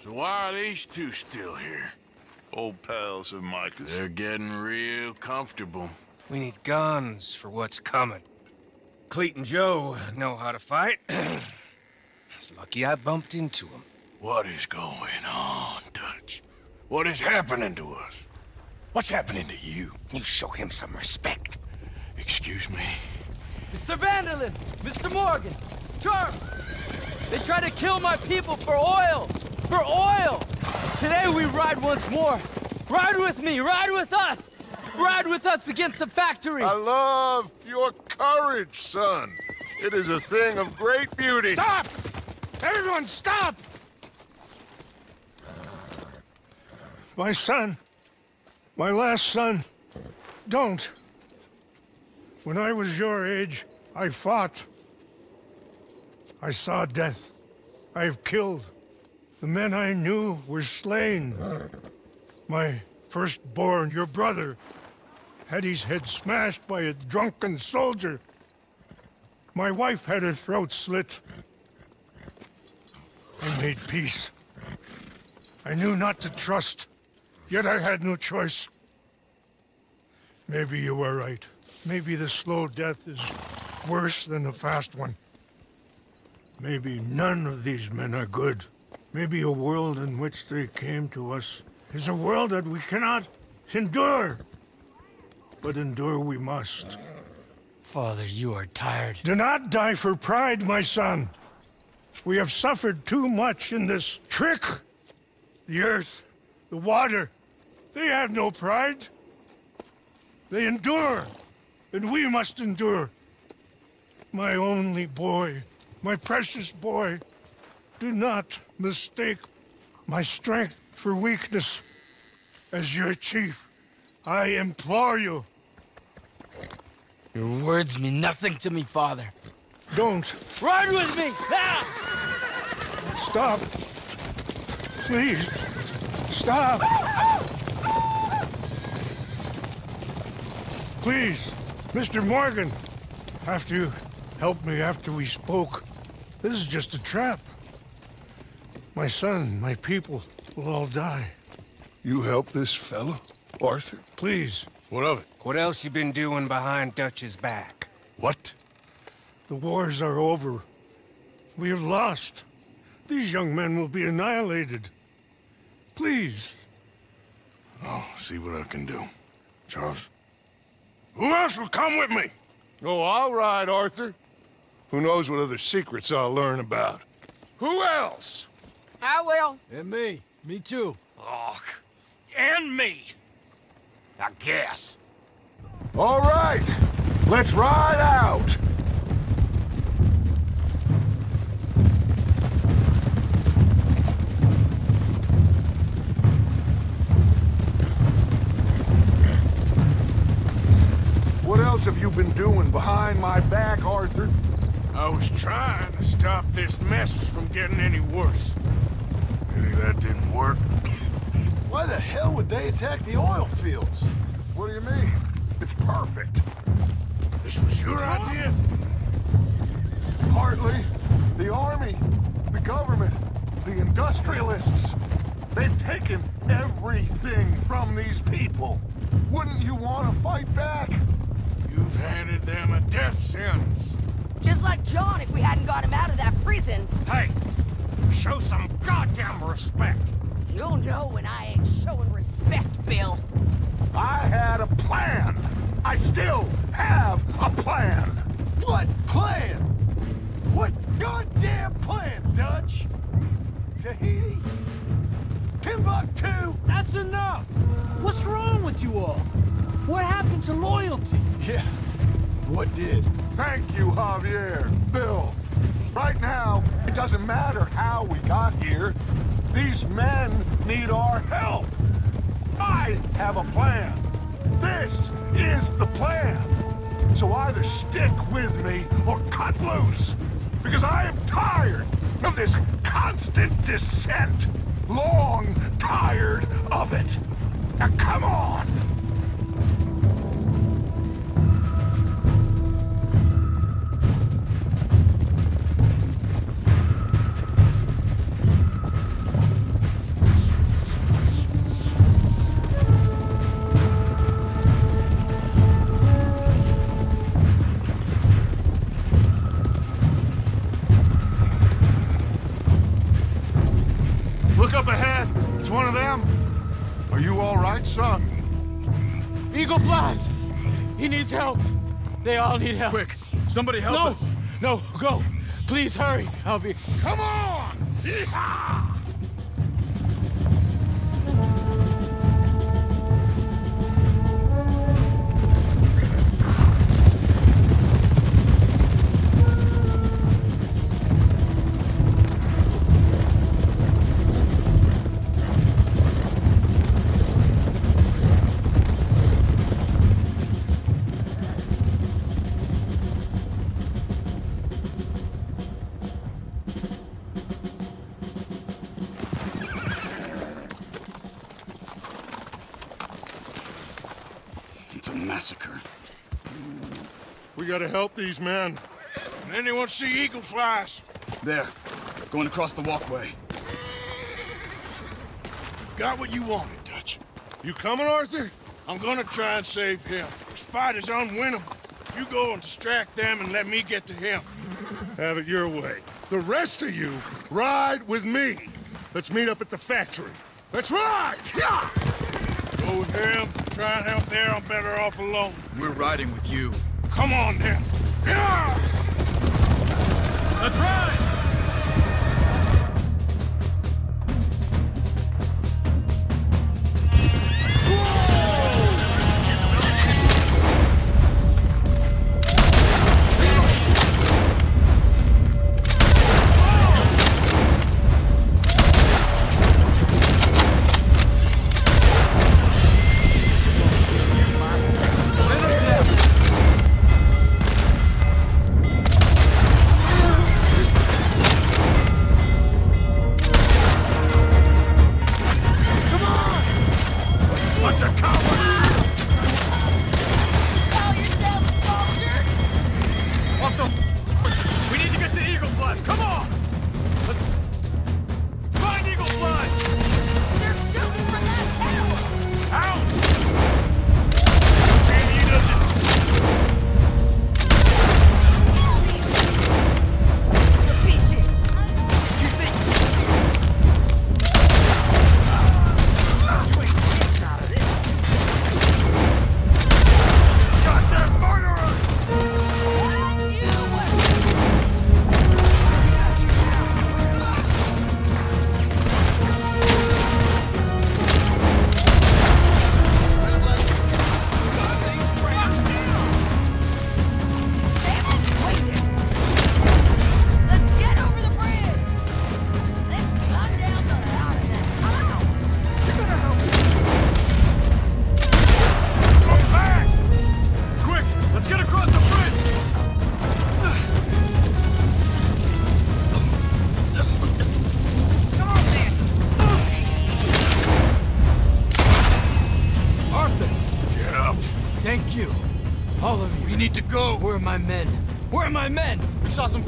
So why are these two still here? Old pals of Micah's. They're getting real comfortable. We need guns for what's coming. Cleet and Joe know how to fight. It's lucky I bumped into them. What is going on, Dutch? What is happening to us? What's happening to you? You show him some respect. Excuse me? Mr. Vanderlyn! Mr. Morgan! Charles! They tried to kill my people for oil! For oil! Today we ride once more. Ride with me! Ride with us! Ride with us against the factory! I love your courage, son. It is a thing of great beauty. Stop! Everyone, stop! My son. My last son. Don't. When I was your age, I fought. I saw death. I have killed. The men I knew were slain. My firstborn, your brother, had his head smashed by a drunken soldier. My wife had her throat slit. I made peace. I knew not to trust, yet I had no choice. Maybe you were right. Maybe the slow death is worse than the fast one. Maybe none of these men are good. Maybe a world in which they came to us is a world that we cannot endure. But endure we must. Father, you are tired. Do not die for pride, my son. We have suffered too much in this trick. The earth, the water, they have no pride. They endure. And we must endure. My only boy, my precious boy, do not mistake my strength for weakness. As your chief, I implore you. Your words mean nothing to me, Father. Don't. Ride with me, now! Stop. Please, stop. Please. Mr. Morgan, after you helped me after we spoke, this is just a trap. My son, my people will all die. You help this fellow, Arthur? Please. What of it? What else you been doing behind Dutch's back? What? The wars are over. We have lost. These young men will be annihilated. Please. I'll see what I can do. Charles? Who else will come with me? Oh, all right, Arthur. Who knows what other secrets I'll learn about. Who else? I will. And me. Me too. Oh, and me. I guess. All right. Let's ride out. What have you been doing behind my back, Arthur? I was trying to stop this mess from getting any worse. Maybe that didn't work. Why the hell would they attack the oil fields? What do you mean? It's perfect. This was your idea? Partly. The army, the government, the industrialists. They've taken everything from these people. Wouldn't you want to fight back? You've handed them a death sentence. Just like John, if we hadn't got him out of that prison. Hey, show some goddamn respect. You'll know when I ain't showing respect, Bill. I had a plan. I still have a plan. What plan? What goddamn plan, Dutch? Tahiti? Timbuktu? That's enough. What's wrong with you all? What happened to loyalty? Yeah, what did? Thank you, Javier, Bill. Right now, it doesn't matter how we got here. These men need our help. I have a plan. This is the plan. So either stick with me or cut loose. Because I am tired of this constant dissent. Long tired of it. Now come on. Are you all right, son? Eagle Flies! He needs help. They all need help. Quick, somebody help him. No, go. Please hurry. I'll be... Come on! Yeehaw! We gotta help these men. Can anyone see Eagle Flies? There. Going across the walkway. Got what you wanted, Dutch. You coming, Arthur? I'm gonna try and save him. This fight is unwinnable. You go and distract them and let me get to him. Have it your way. The rest of you, ride with me. Let's meet up at the factory. Let's ride! Yeah! Go with him. Try and help there. I'm better off alone. We're riding with you. Come on, then. Yeah! Let's ride!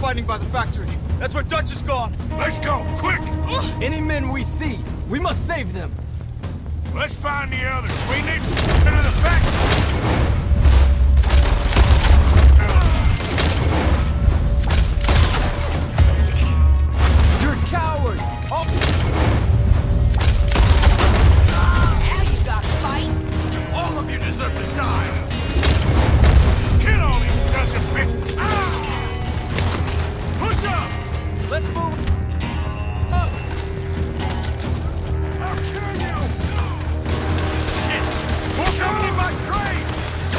Fighting by the factory. That's where Dutch is gone. Let's go, quick! Any men we see, we must save them. Let's find the others. We need to get to the factory. By train!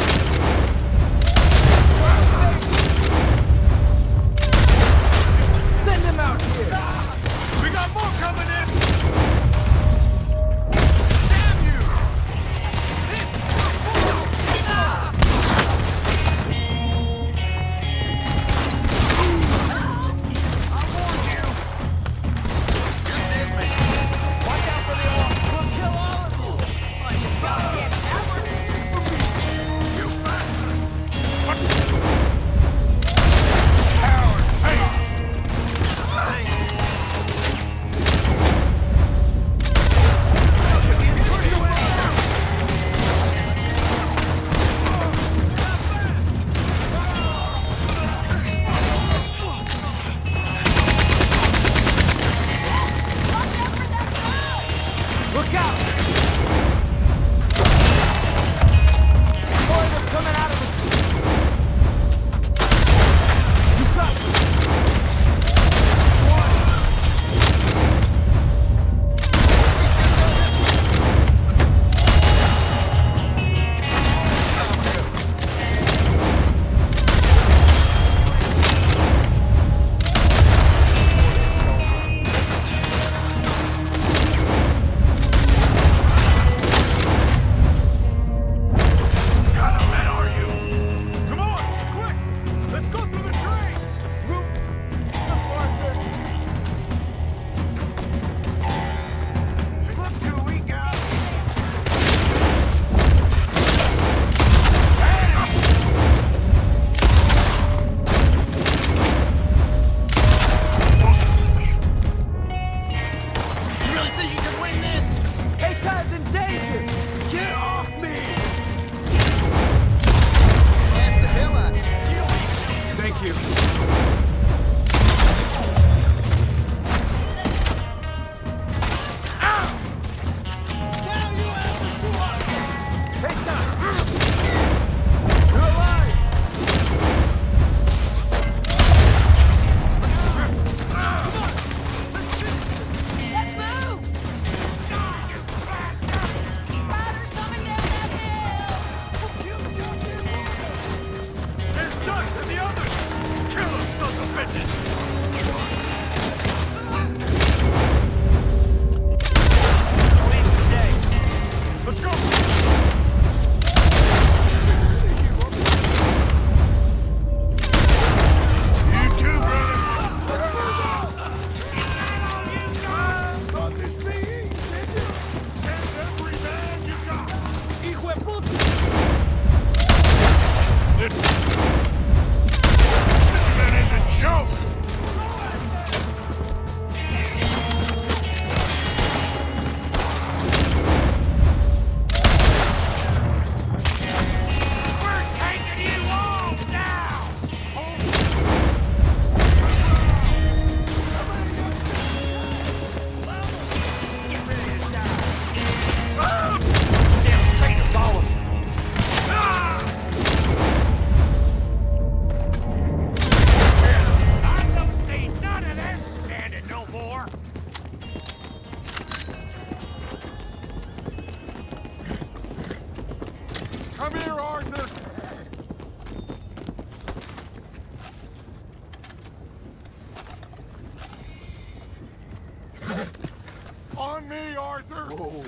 Arthur! Whoa,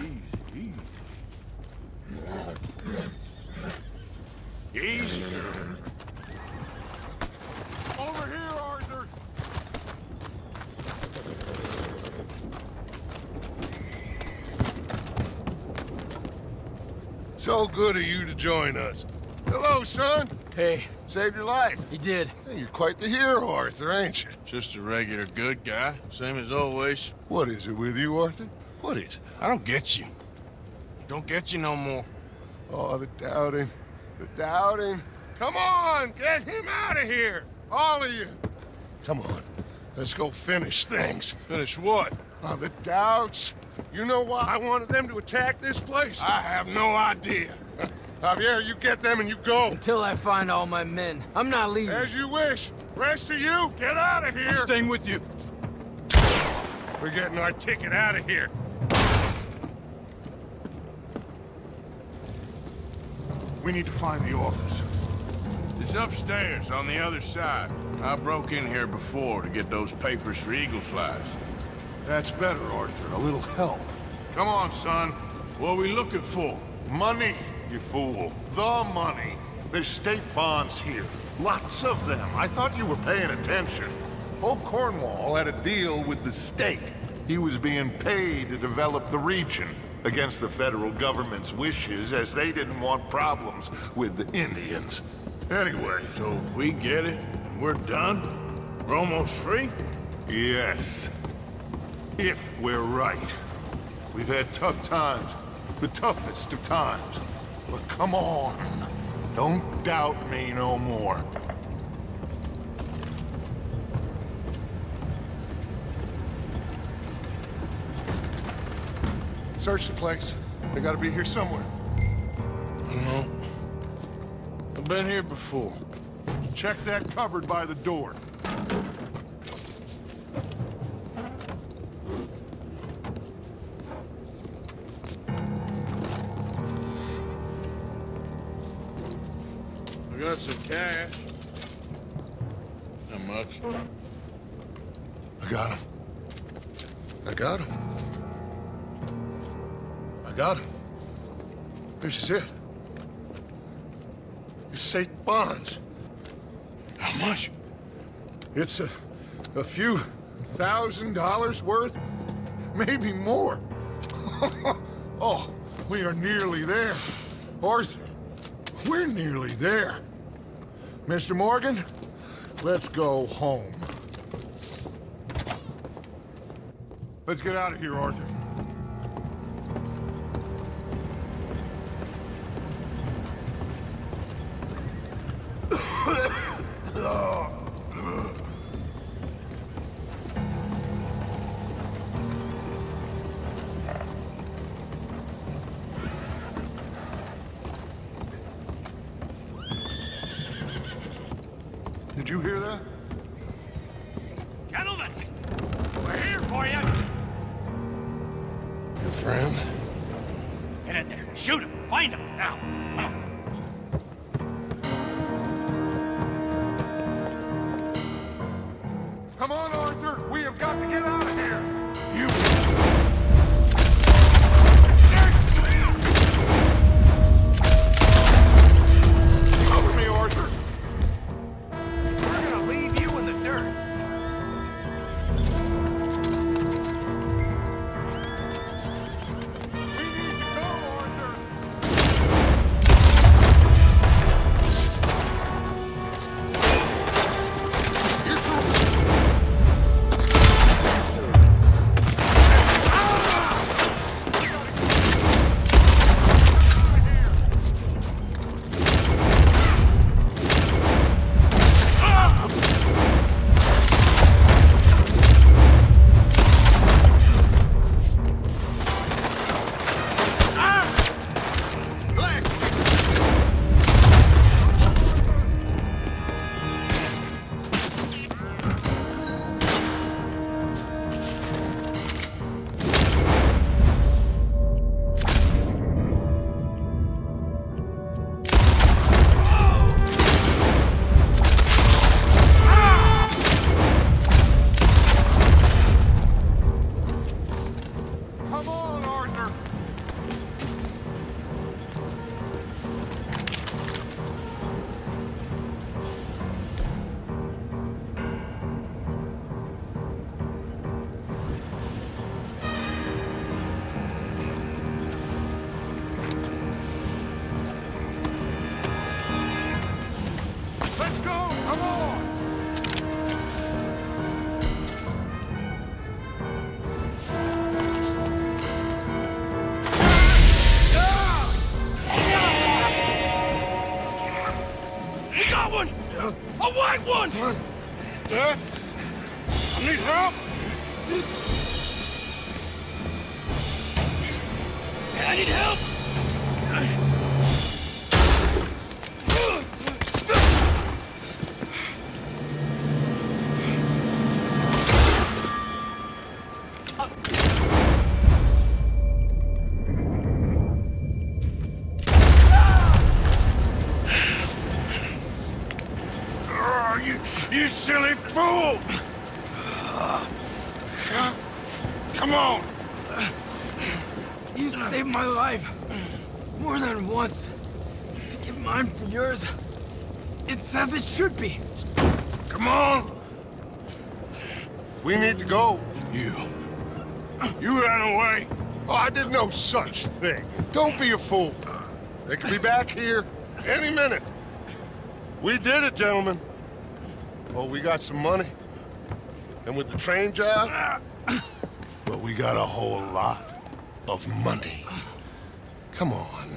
easy, easy. Easy. Over here, Arthur! So good of you to join us. Hello, son. Hey. Saved your life. You did. Hey, you're quite the hero, Arthur, ain't you? Just a regular good guy. Same as always. What is it with you, Arthur? What is it? I don't get you. Don't get you no more. Oh, the doubting. The doubting. Come on! Get him out of here! All of you! Come on. Let's go finish things. Finish what? Oh, the doubts. You know why I wanted them to attack this place? I have no idea. Javier, you get them and you go. Until I find all my men. I'm not leaving. As you wish. Rest of you, get out of here. I'm staying with you. We're getting our ticket out of here. We need to find the office. It's upstairs, on the other side. I broke in here before to get those papers for Eagle Flies. That's better, Arthur. A little help. Come on, son. What are we looking for? Money. You fool. The money. There's state bonds here. Lots of them. I thought you were paying attention. Old Cornwall had a deal with the state. He was being paid to develop the region against the federal government's wishes, as they didn't want problems with the Indians. Anyway. So we get it, and we're done? We're almost free? Yes. If we're right. We've had tough times. The toughest of times. But come on, don't doubt me no more. Search the place. They gotta be here somewhere. No. I've been here before. Check that cupboard by the door. Got some cash. Not much. I got him. This is it. It's state bonds. How much? It's a few $1,000s worth, maybe more. Oh, we are nearly there. Arthur, we're nearly there. Mr. Morgan, let's go home. Let's get out of here, Arthur. Did you hear that? Gentlemen, we're here for you. Your friend? Get in there. Shoot him. Find him. Now. Come on, Arthur. We have got to get out of here. You... Cover me, Arthur. Sir? I need help! I need help! You silly fool! Come on! You saved my life more than once. To give mine for yours, it's as it should be. Come on! We need to go. You ran away. Oh, I did no such thing. Don't be a fool. They could be back here any minute. We did it, gentlemen. Well, we got some money, and with the train job, well, we got a whole lot of money. Come on.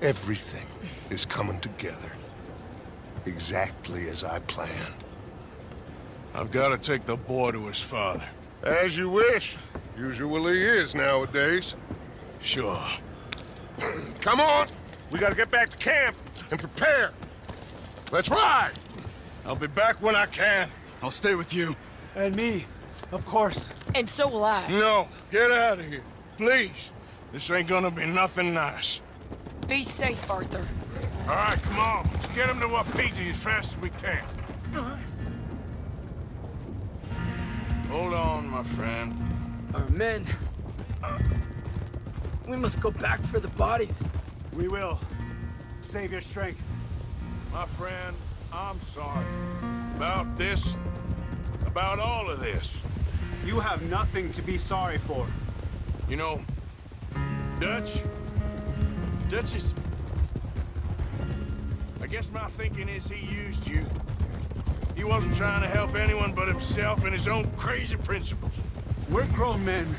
Everything is coming together exactly as I planned. I've got to take the boy to his father. As you wish. Usually is nowadays. Sure. Come on. We got to get back to camp and prepare. Let's ride. I'll be back when I can. I'll stay with you. And me, of course. And so will I. No, get out of here. Please. This ain't gonna be nothing nice. Be safe, Arthur. All right, come on. Let's get him to Wapiti as fast as we can. Hold on, my friend. Our men... we must go back for the bodies. We will. Save your strength. My friend... I'm sorry. About this, about all of this. You have nothing to be sorry for. You know, Dutch is... I guess my thinking is he used you. He wasn't trying to help anyone but himself and his own crazy principles. We're grown men.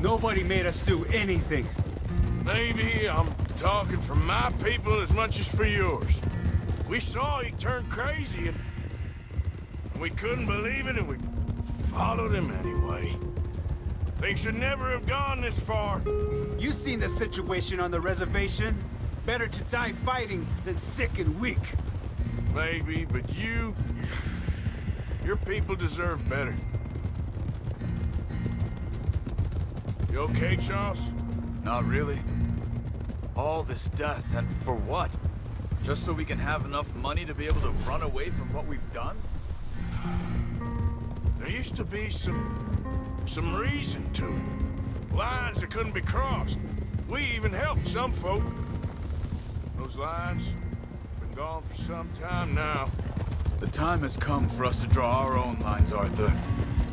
Nobody made us do anything. Maybe I'm talking for my people as much as for yours. We saw he turned crazy, and we couldn't believe it, and we followed him anyway. Things should never have gone this far. You've seen the situation on the reservation. Better to die fighting than sick and weak. Maybe, but you... your people deserve better. You okay, Charles? Not really. All this death, and for what? Just so we can have enough money to be able to run away from what we've done? There used to be some reason to it. Lines that couldn't be crossed. We even helped some folk. Those lines have been gone for some time now. The time has come for us to draw our own lines, Arthur.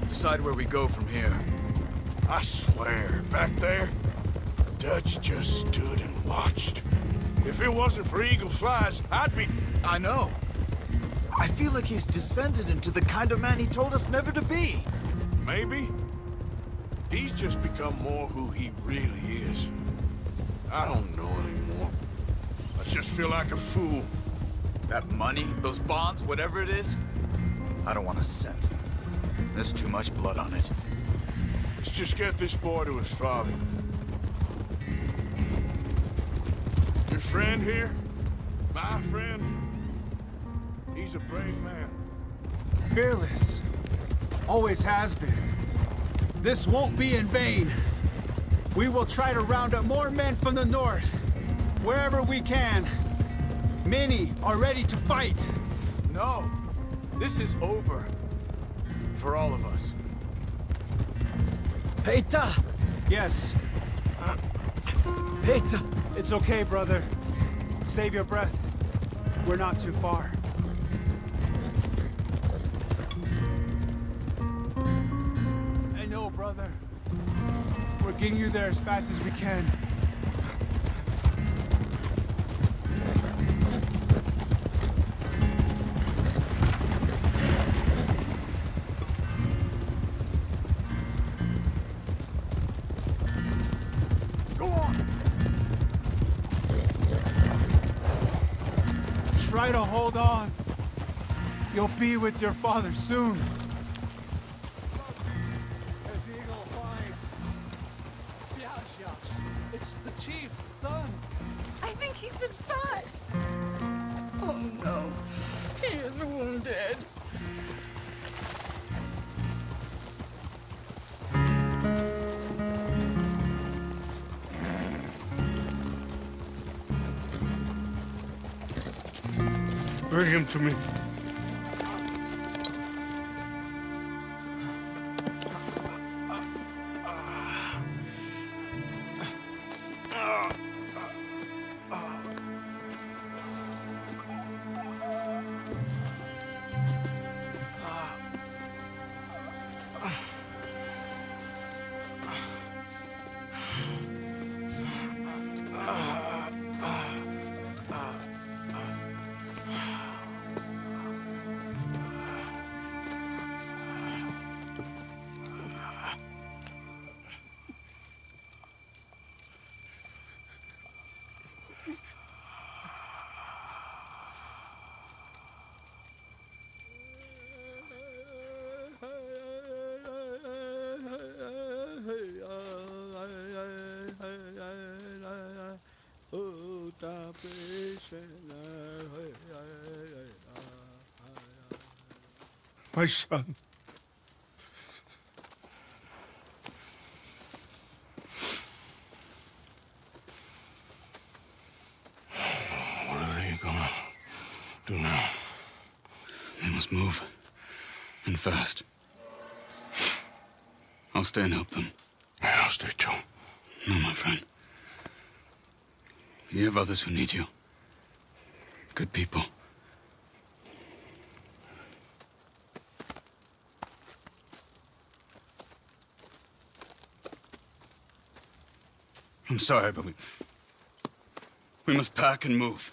Decide where we go from here. I swear, back there, Dutch just stood and watched. If it wasn't for Eagle Flies, I'd be... I know. I feel like he's descended into the kind of man he told us never to be. Maybe. He's just become more who he really is. I don't know anymore. I just feel like a fool. That money, those bonds, whatever it is, I don't want a cent. There's too much blood on it. Let's just get this boy to his father. Your friend here, my friend, he's a brave man. Fearless. Always has been. This won't be in vain. We will try to round up more men from the north, wherever we can. Many are ready to fight. No, this is over. For all of us. Peter! Yes. Peter! It's okay, brother. Save your breath. We're not too far. I know, brother. We're getting you there as fast as we can. Try to hold on. You'll be with your father soon. As the eagle flies. It's the chief's son. I think he's been shot. Oh no, he is wounded. Bring him to me. My son. What are they gonna do now? They must move. And fast. I'll stay and help them. Yeah, I'll stay too. No, my friend. You have others who need you. Good people. I'm sorry, but we must pack and move.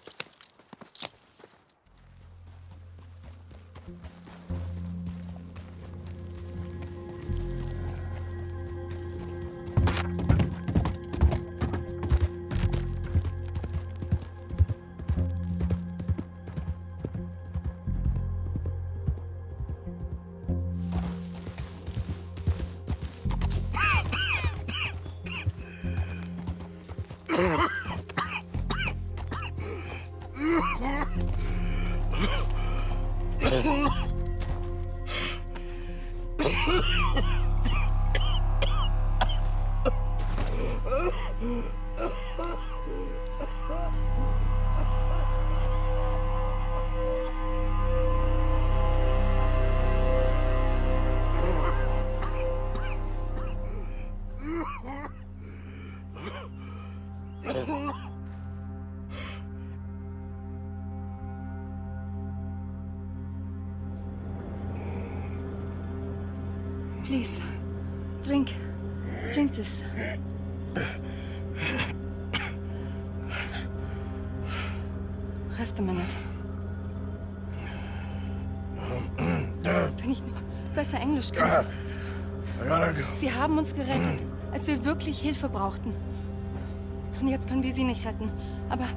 Please, drink this. Rest a minute. Wenn ich nur besser Englisch könnte. Sie haben uns gerettet, als wir wirklich Hilfe brauchten. Und jetzt können wir sie nicht retten. Aber